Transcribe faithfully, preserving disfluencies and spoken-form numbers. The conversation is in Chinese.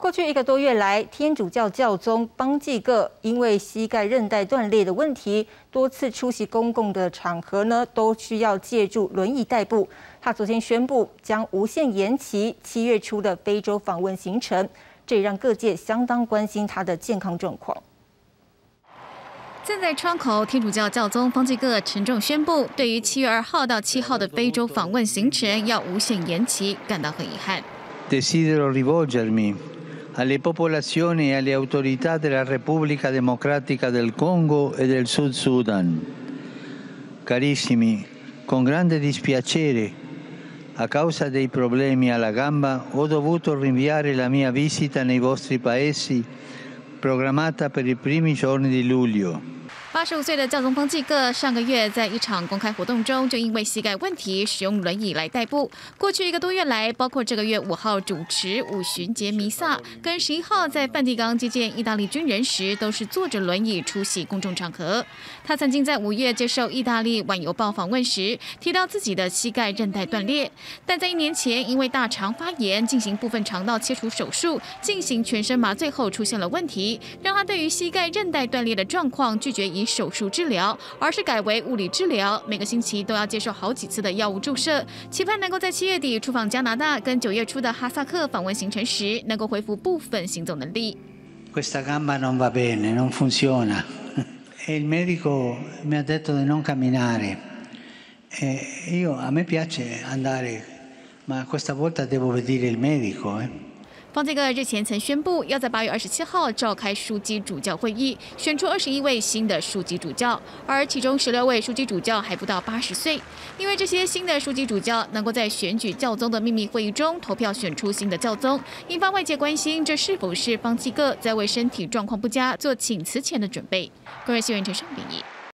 过去一个多月来，天主教教宗邦济各因为膝盖韧带断裂的问题，多次出席公共的场合呢，都需要借助轮椅代步。他昨天宣布将无限延期七月初的非洲访问行程，这也让各界相当关心他的健康状况。 站在窗口，天主教教宗邦济各沉重宣布，对于七月二号到七号的非洲访问行程要无限延期，感到很遗憾。Desidero rivolgermi alle popolazioni e alle autorità della Repubblica Democratica del Congo e del South Sudan. Carissimi, con grande dispiacere, a causa dei problemi alla gamba, ho dovuto rinviare la mia visita nei vostri paesi. programmata per i primi giorni di luglio. 八十五岁的教宗邦济各上个月在一场公开活动中，就因为膝盖问题使用轮椅来代步。过去一个多月来，包括这个月五号主持五旬节弥撒，跟十一号在梵蒂冈接见意大利军人时，都是坐着轮椅出席公众场合。他曾经在五月接受意大利《晚邮报》访问时，提到自己的膝盖韧带断裂，但在一年前因为大肠发炎进行部分肠道切除手术，进行全身麻醉后出现了问题，让他对于膝盖韧带断裂的状况拒绝。 以手术治疗，而是改为物理治疗，每个星期都要接受好几次的药物注射，期盼能够在七月底出访加拿大跟九月初的哈萨克访问行程时，能够恢复部分行走能力。Questa gamba non va bene, non funziona. E il medico mi ha detto di non camminare. E io a me piace andare, ma questa volta devo vedere il medico, eh. 邦济各日前曾宣布，要在八月二十七号召开枢机主教会议，选出二十一位新的枢机主教，而其中十六位枢机主教还不到八十岁。因为这些新的枢机主教能够在选举教宗的秘密会议中投票选出新的教宗，引发外界关心这是否是邦济各在为身体状况不佳做请辞前的准备。各位新闻陈胜编译。